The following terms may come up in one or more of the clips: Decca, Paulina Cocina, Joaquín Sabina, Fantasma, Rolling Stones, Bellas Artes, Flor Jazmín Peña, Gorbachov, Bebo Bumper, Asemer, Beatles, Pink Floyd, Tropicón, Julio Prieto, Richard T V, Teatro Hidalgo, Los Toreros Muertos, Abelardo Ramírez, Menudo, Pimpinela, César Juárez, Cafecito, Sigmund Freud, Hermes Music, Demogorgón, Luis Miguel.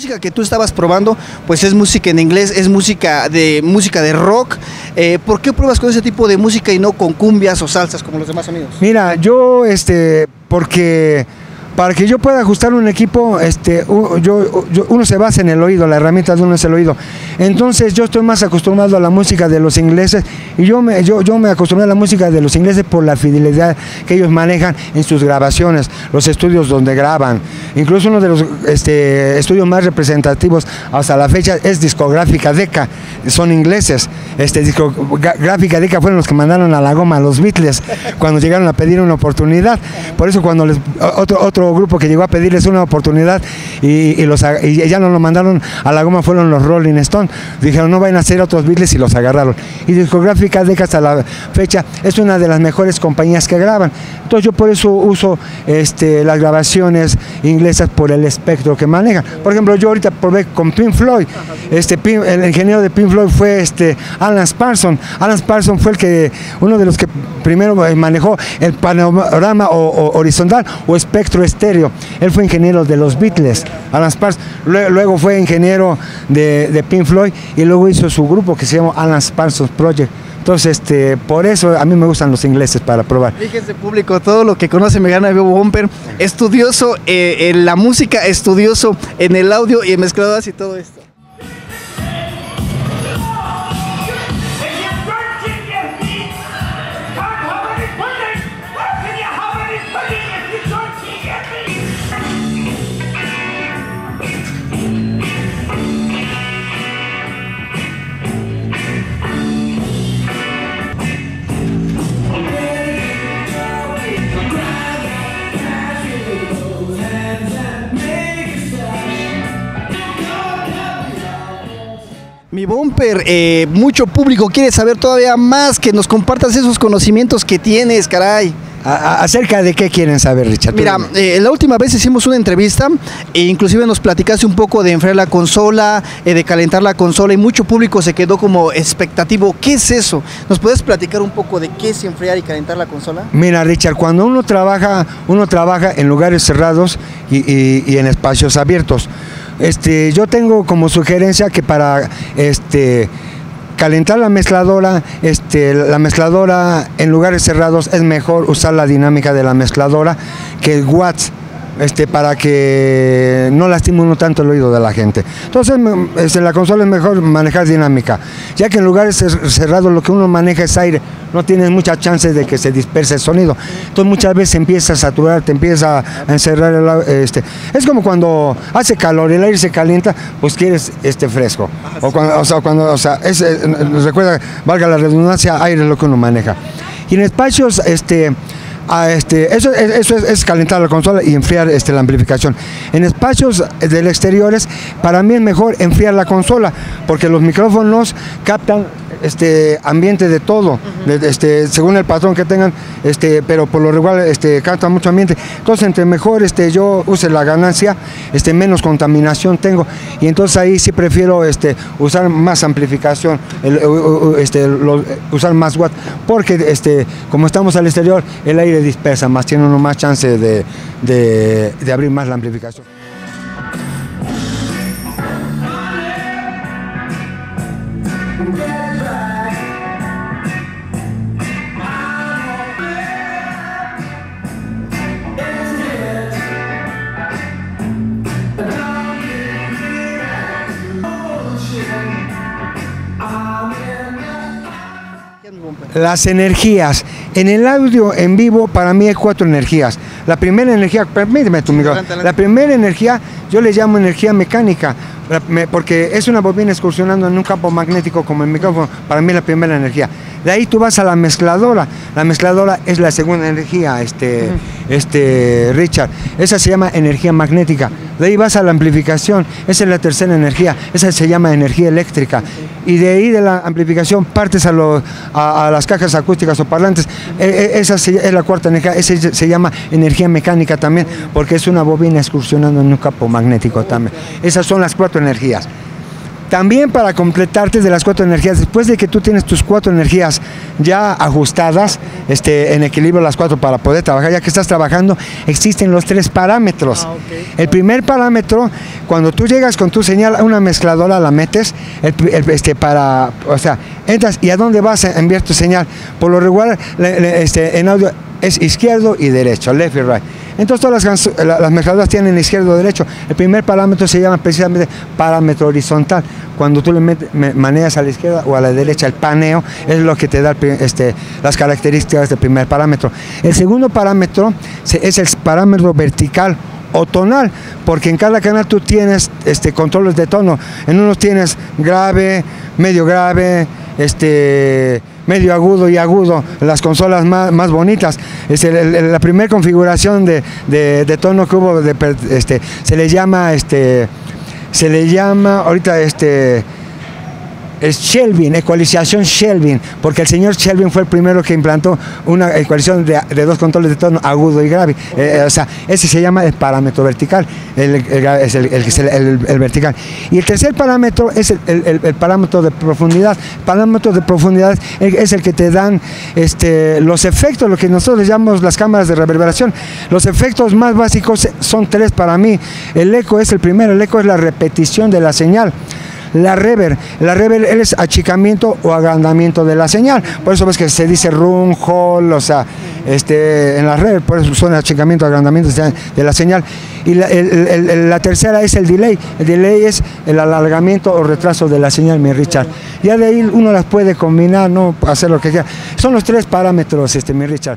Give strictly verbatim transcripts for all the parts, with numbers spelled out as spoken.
música que tú estabas probando, pues es música en inglés, es música de música de rock. Eh, ¿Por qué pruebas con ese tipo de música y no con cumbias o salsas como los demás amigos? Mira, yo, este, porque para que yo pueda ajustar un equipo, este, yo, yo, uno se basa en el oído, la herramienta de uno es el oído. Entonces yo estoy más acostumbrado a la música de los ingleses y yo me, yo, yo me acostumbré a la música de los ingleses por la fidelidad que ellos manejan en sus grabaciones, los estudios donde graban. Incluso uno de los este, estudios más representativos hasta la fecha es discográfica Decca, son ingleses. Este, discográfica Decca fueron los que mandaron a la goma a los Beatles cuando llegaron a pedir una oportunidad. Por eso cuando les, otro, otro grupo que llegó a pedirles una oportunidad y, y, los, y ya no lo mandaron a la goma fueron los Rolling Stones, dijeron no vayan a hacer otros Beatles y los agarraron. Y discográfica Decca hasta la fecha es una de las mejores compañías que graban. Entonces yo por eso uso este, las grabaciones inglesas por el espectro que manejan. Por ejemplo, yo ahorita probé con Pink Floyd, este, Pink, el ingeniero de Pink Floyd fue este, Alan Parsons. Alan Parsons fue el que, uno de los que primero manejó el panorama o, o horizontal o espectro estéreo. Él fue ingeniero de los Beatles, Alan Parsons, luego fue ingeniero de, de Pink Floyd y luego hizo su grupo que se llama Alan Parsons Project. Entonces, este, por eso a mí me gustan los ingleses para probar. Fíjense público, todo lo que conoce me gana Bebo Bumper, estudioso eh, en la música, estudioso en el audio y en mezcladoras y todo esto. Mi Bumper, eh, mucho público quiere saber todavía más, que nos compartas esos conocimientos que tienes, caray. A, a, ¿Acerca de qué quieren saber, Richard? Mira, eh, la última vez hicimos una entrevista e inclusive nos platicaste un poco de enfriar la consola, eh, de calentar la consola y mucho público se quedó como expectativo. ¿Qué es eso? ¿Nos puedes platicar un poco de qué es enfriar y calentar la consola? Mira, Richard, cuando uno trabaja, uno trabaja en lugares cerrados y, y, y en espacios abiertos. Este, yo tengo como sugerencia que para este, calentar la mezcladora, este, la mezcladora en lugares cerrados es mejor usar la dinámica de la mezcladora que el watts, este, para que no lastime uno tanto el oído de la gente. Entonces este, la consola es mejor manejar dinámica, ya que en lugares cerrados lo que uno maneja es aire. No tienes muchas chances de que se disperse el sonido. Entonces muchas veces empieza a saturar, te empieza a encerrar el, este. Es como cuando hace calor, el aire se calienta, pues quieres este fresco. O cuando, o sea, cuando, o sea, es, recuerda, valga la redundancia, aire es lo que uno maneja. Y en espacios, este, a este, eso, eso es, es calentar la consola y enfriar este, la amplificación. En espacios del exteriores, para mí es mejor enfriar la consola, porque los micrófonos captan este ambiente de todo, uh-huh. de, este, según el patrón que tengan, este, pero por lo regular este, capta mucho ambiente. Entonces, entre mejor este, yo use la ganancia, este, menos contaminación tengo. Y entonces ahí sí prefiero este, usar más amplificación, el, este, lo, usar más watt, porque este, como estamos al exterior, el aire dispersa más, tiene uno más chance de, de, de abrir más la amplificación. Las energías. En el audio en vivo para mí hay cuatro energías. La primera energía, permíteme tu micrófono, la primera energía yo le llamo energía mecánica, porque es una bobina excursionando en un campo magnético como el micrófono, para mí es la primera energía. De ahí tú vas a la mezcladora, la mezcladora es la segunda energía, este, uh-huh. este, Richard, esa se llama energía magnética. De ahí vas a la amplificación, esa es la tercera energía, esa se llama energía eléctrica. Uh-huh. Y de ahí de la amplificación partes a, los, a, a las cajas acústicas o parlantes, uh-huh. e, esa se, es la cuarta energía, esa se llama energía mecánica también, uh-huh. porque es una bobina excursionando en un campo magnético uh-huh. también. Esas son las cuatro energías. También para completarte de las cuatro energías, después de que tú tienes tus cuatro energías ya ajustadas, este, en equilibrio las cuatro para poder trabajar, ya que estás trabajando, existen los tres parámetros. Ah, okay. El primer parámetro, cuando tú llegas con tu señal a una mezcladora, la metes, el, el, este, para, o sea, entras y a dónde vas a enviar tu señal. Por lo regular, le, le, este, en audio es izquierdo y derecho, left y right. Entonces todas las, las mezcladoras tienen izquierdo o derecho. El primer parámetro se llama precisamente parámetro horizontal. Cuando tú le metes, manejas a la izquierda o a la derecha, el paneo es lo que te da el, este, las características del primer parámetro. El segundo parámetro es el parámetro vertical o tonal, porque en cada canal tú tienes este, controles de tono. En unos tienes grave, medio grave, este... medio agudo y agudo, las consolas más, más bonitas. Este, la, la primera configuración de, de, de tono que hubo, de, este, se le llama, este, se le llama ahorita, este, es Shelvin, ecualización Shelvin, porque el señor Shelvin fue el primero que implantó una ecualización de, de dos controles de tono, agudo y grave. Eh, o sea, ese se llama el parámetro vertical, el, el, el, el, el, el vertical. Y el tercer parámetro es el, el, el parámetro de profundidad. El parámetro de profundidad es el que te dan este, los efectos, lo que nosotros llamamos las cámaras de reverberación. Los efectos más básicos son tres para mí. El eco es el primero, el eco es la repetición de la señal. La reverb, la reverb es achicamiento o agrandamiento de la señal, por eso ves que se dice room, hall, o sea, este, en la reverb, por eso son achicamiento, agrandamiento de la señal. Y la, el, el, la tercera es el delay, el delay es el alargamiento o retraso de la señal, mi Richard. Ya de ahí uno las puede combinar, no hacer lo que quiera. Son los tres parámetros, este, mi Richard.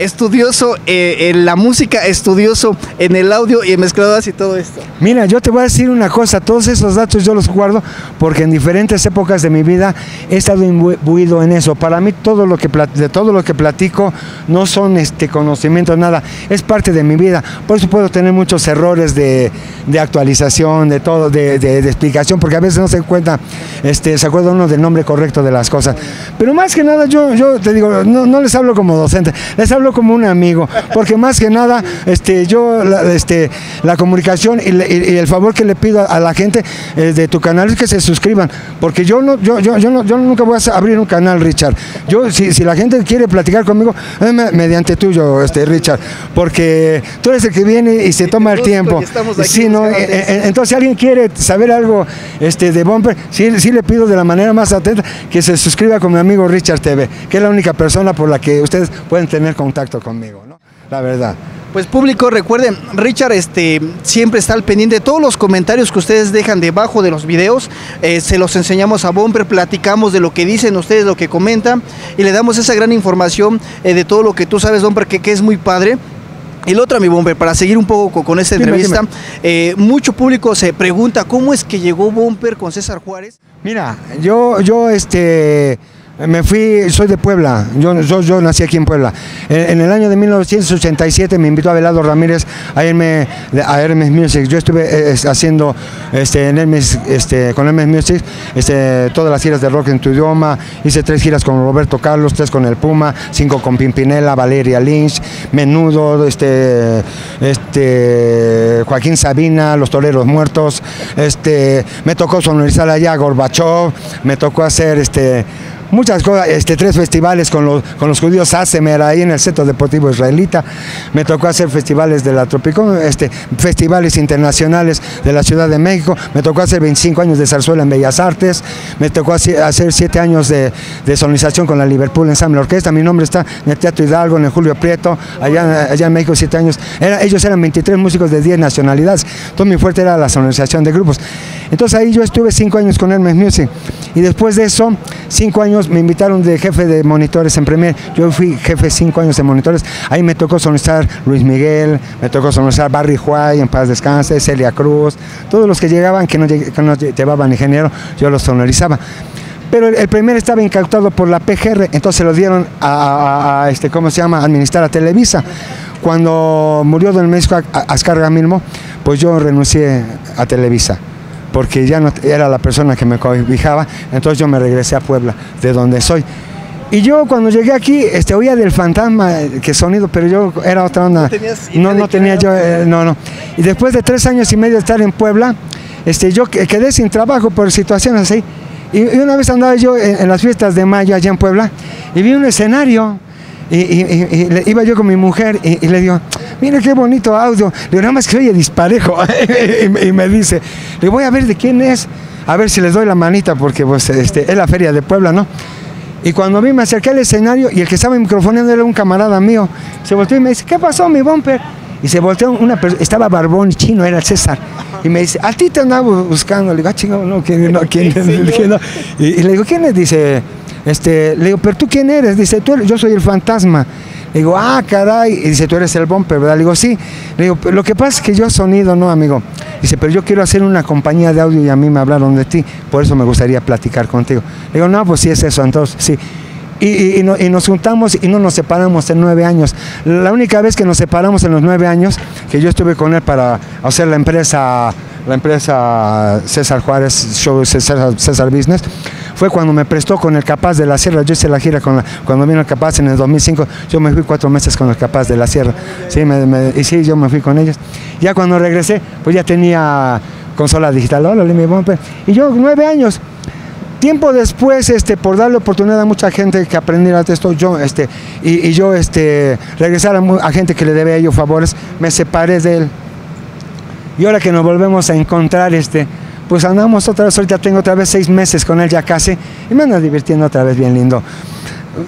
Estudioso eh, en la música, estudioso en el audio y en mezcladoras y todo esto. Mira, yo te voy a decir una cosa, todos esos datos yo los guardo porque en diferentes épocas de mi vida he estado imbuido en eso. Para mí todo lo que de todo lo que platico no son este conocimientos, nada, es parte de mi vida. Por eso puedo tener muchos errores de, de actualización, de todo, de, de, de explicación, porque a veces no se cuenta, este, se acuerda uno del nombre correcto de las cosas. Pero más que nada yo, yo te digo, no, no les hablo como docente, les hablo como un amigo, porque más que nada este, yo la, este, la comunicación y, le, y el favor que le pido a la gente eh, de tu canal es que se suscriban, porque yo no yo yo, yo, no, yo nunca voy a abrir un canal, Richard. Yo, si, si la gente quiere platicar conmigo, eh, mediante tuyo, este, Richard, porque tú eres el que viene y se toma el tiempo. Sí, no, en, en, entonces si alguien quiere saber algo este, de Bumper, sí, sí le pido de la manera más atenta que se suscriba con mi amigo Richard T V, que es la única persona por la que ustedes pueden tener contacto conmigo, ¿no? La verdad. Pues público, recuerden, Richard este, siempre está al pendiente de todos los comentarios que ustedes dejan debajo de los videos, eh, se los enseñamos a Bumper, platicamos de lo que dicen ustedes, lo que comentan, y le damos esa gran información eh, de todo lo que tú sabes, Bumper, que, que es muy padre. Y la otra, mi Bumper, para seguir un poco con esta entrevista, dime, dime. Eh, mucho público se pregunta cómo es que llegó Bumper con César Juárez. Mira, yo, yo, este... me fui, soy de Puebla, yo, yo, yo nací aquí en Puebla. En, en el año de mil novecientos ochenta y siete me invitó a Abelardo Ramírez a irme a Hermes Music. Yo estuve eh, haciendo este, en Hermes, este, con Hermes Music este, todas las giras de rock en tu idioma. Hice tres giras con Roberto Carlos, tres con El Puma, cinco con Pimpinela, Valeria Lynch, Menudo, este, este, Joaquín Sabina, Los Toreros Muertos. Este, me tocó sonorizar allá a Gorbachov, me tocó hacer... este, muchas cosas, este, tres festivales con los, con los judíos Asemer ahí en el Centro Deportivo Israelita. Me tocó hacer festivales de la Tropicón, este, festivales internacionales de la Ciudad de México. Me tocó hacer veinticinco años de zarzuela en Bellas Artes. Me tocó hacer siete años de, de sonorización con la Liverpool Ensemble Orquesta. Mi nombre está en el Teatro Hidalgo, en el Julio Prieto, allá, allá en México, siete años. Era, ellos eran veintitrés músicos de diez nacionalidades. Todo mi fuerte era la sonorización de grupos. Entonces ahí yo estuve cinco años con Hermes Music. Y después de eso, cinco años me invitaron de jefe de monitores en Premier. Yo fui jefe cinco años de monitores. Ahí me tocó sonorizar Luis Miguel, me tocó sonorizar Barry White, en paz descanse, Celia Cruz. Todos los que llegaban, que no, que no llevaban ingeniero, yo los sonorizaba. Pero el Premier estaba incautado por la P G R, entonces se lo dieron a, a, a este, ¿cómo se llama?, administrar a Televisa. Cuando murió don México Azcárraga mismo, pues yo renuncié a Televisa, porque ya no era la persona que me cobijaba, entonces yo me regresé a Puebla, de donde soy. Y yo cuando llegué aquí, este, oía del Fantasma, que sonido, pero yo era otra onda. ¿No tenías idea? No, no tenía yo, eh, no, no. Y después de tres años y medio de estar en Puebla, este, yo quedé sin trabajo por situaciones así. Y, y una vez andaba yo en, en las fiestas de mayo allá en Puebla, y vi un escenario, y, y, y, y le, iba yo con mi mujer, y, y le digo, mira qué bonito audio. Le digo, nada más que oye disparejo, y, y me dice, le voy a ver de quién es, a ver si les doy la manita, porque pues, este, es la feria de Puebla, ¿no? Y cuando vi, me acerqué al escenario y el que estaba microfoneando era un camarada mío. Se volteó y me dice, ¿qué pasó, mi Bumper? Y se volteó una persona, estaba barbón chino, era César. Y me dice, a ti te andaba buscando. Le digo, ah, chingado, no, ¿quién, no, quién, quién, no? Y, y le digo, ¿quién es? Dice, este, le digo, ¿pero tú quién eres? Dice, tú eres, yo soy el Fantasma. Le digo, ah, caray. Y dice, tú eres el Bumper, ¿verdad? Le digo, sí. Le digo, lo que pasa es que yo sonido, no, amigo. Dice, pero yo quiero hacer una compañía de audio y a mí me hablaron de ti, por eso me gustaría platicar contigo. Le digo, no, pues sí es eso, entonces, sí. Y, y, y, no, y nos juntamos y no nos separamos en nueve años. La única vez que nos separamos en los nueve años, que yo estuve con él para hacer la empresa, la empresa César Juárez, Show César, César Business, fue cuando me prestó con el Capaz de la Sierra. Yo hice la gira con la, cuando vino el Capaz en el dos mil cinco, yo me fui cuatro meses con el Capaz de la Sierra, sí, me, me, y sí, yo me fui con ellos. Ya cuando regresé, pues ya tenía consola digital, y yo nueve años. Tiempo después, este, por darle oportunidad a mucha gente que aprendiera de esto, yo, este, y, y yo este, regresar a, a gente que le debía yo favores, me separé de él. Y ahora que nos volvemos a encontrar, este, pues andamos otra vez, ahorita tengo otra vez seis meses con él ya casi, y me ando divirtiendo otra vez bien lindo.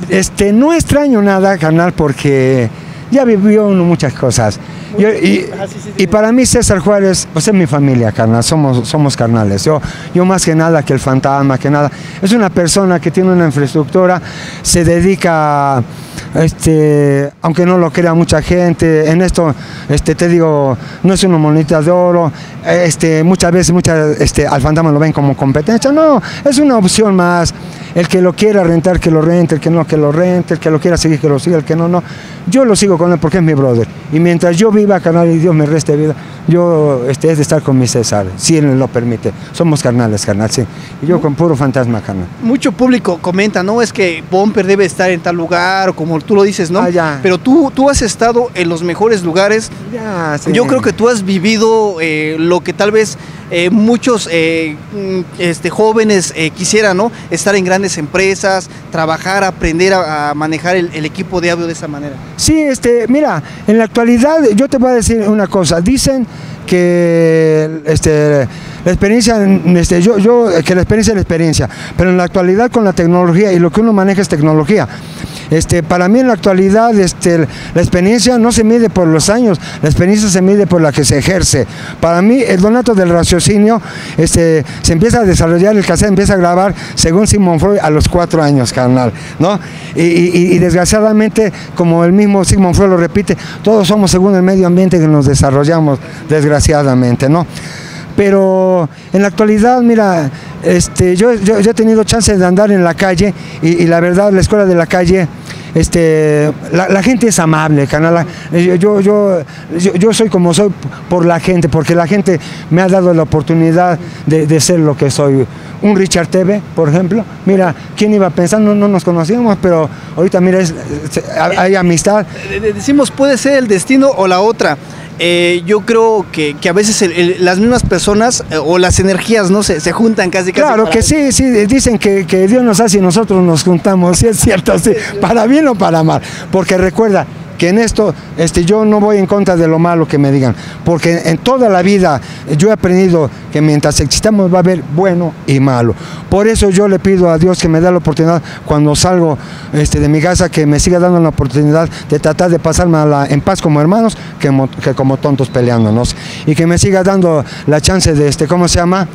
Este, no extraño nada, carnal, porque ya vivió uno muchas cosas. Yo, y, ah, sí, sí, sí. Y para mí César Juárez, pues es mi familia, carnal, somos, somos carnales. Yo, yo más que nada que el Fantasma, que nada, es una persona que tiene una infraestructura, se dedica a, Este, aunque no lo crea mucha gente, en esto este, te digo, no es una monita de oro, este, muchas veces muchas, este, al Fantasma lo ven como competencia, no, es una opción más, el que lo quiera rentar que lo rente, el que no que lo rente, el que lo quiera seguir que lo siga, el que no, no, yo lo sigo con él porque es mi brother, y mientras yo viva, carnal, y Dios me reste vida, yo este, es de estar con mi César, si él lo permite, somos carnales, carnal, sí, y yo con puro Fantasma, carnal. Mucho público comenta, no, es que Bumper debe estar en tal lugar, o como tú lo dices, ¿no? Ah, pero tú, tú has estado en los mejores lugares. Ya, sí. Yo creo que tú has vivido eh, lo que tal vez eh, muchos eh, este, jóvenes eh, quisieran, ¿no? Estar en grandes empresas, trabajar, aprender a, a manejar el, el equipo de audio de esa manera. Sí, este, mira, en la actualidad yo te voy a decir una cosa. Dicen que este, la experiencia, este, yo, yo, que la experiencia es la experiencia, pero en la actualidad con la tecnología y lo que uno maneja es tecnología. Este, para mí en la actualidad este, la experiencia no se mide por los años, la experiencia se mide por la que se ejerce. Para mí el donato del raciocinio este, se empieza a desarrollar, el cassette empieza a grabar según Sigmund Freud a los cuatro años, carnal, ¿no? Y, y, y desgraciadamente, como el mismo Sigmund Freud lo repite, todos somos según el medio ambiente que nos desarrollamos, desgraciadamente, ¿no? Pero en la actualidad, mira, este, yo, yo, yo he tenido chance de andar en la calle y, y la verdad, la escuela de la calle, este, la, la gente es amable, canal. Yo, yo, yo, yo soy como soy por la gente, porque la gente me ha dado la oportunidad de, de ser lo que soy. Un Richard T V, por ejemplo, mira, ¿quién iba a pensar? No, no nos conocíamos, pero ahorita, mira, es, hay amistad. Decimos, puede ser el destino o la otra. Eh, yo creo que, que a veces el, el, las mismas personas eh, o las energías no se, se juntan casi casi. Claro que el... sí, sí, dicen que, que Dios nos hace y nosotros nos juntamos, sí es cierto, sí, para bien o para mal, porque recuerda que en esto este, yo no voy en contra de lo malo que me digan, porque en toda la vida yo he aprendido que mientras existamos va a haber bueno y malo. Por eso yo le pido a Dios que me dé la oportunidad cuando salgo este, de mi casa, que me siga dando la oportunidad de tratar de pasármela en paz como hermanos, que, mo, que como tontos peleándonos, y que me siga dando la chance de, este, ¿cómo se llama?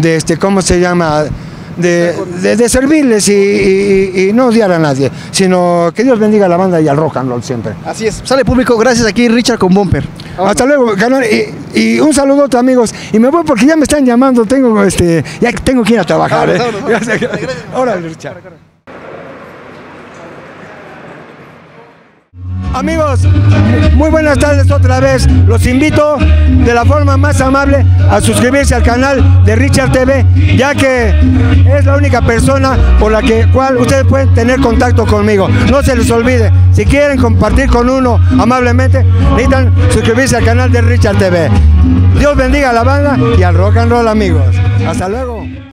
De, este, ¿cómo se llama? De, de, de servirles y, y, y no odiar a nadie, sino que Dios bendiga a la banda y al rock and roll siempre. Así es, sale público, gracias aquí Richard con Bumper. Vámonos. Hasta luego, canal, y, y un saludo amigos, y me voy porque ya me están llamando, tengo este, ya tengo que ir a trabajar. Vámonos, eh. vámonos, gracias. Vámonos. Ahora Richard. Amigos, muy buenas tardes otra vez. Los invito de la forma más amable a suscribirse al canal de Richard T V, ya que es la única persona por la que, cual ustedes pueden tener contacto conmigo. No se les olvide, si quieren compartir con uno amablemente, necesitan suscribirse al canal de Richard T V. Dios bendiga a la banda y al rock and roll, amigos. Hasta luego.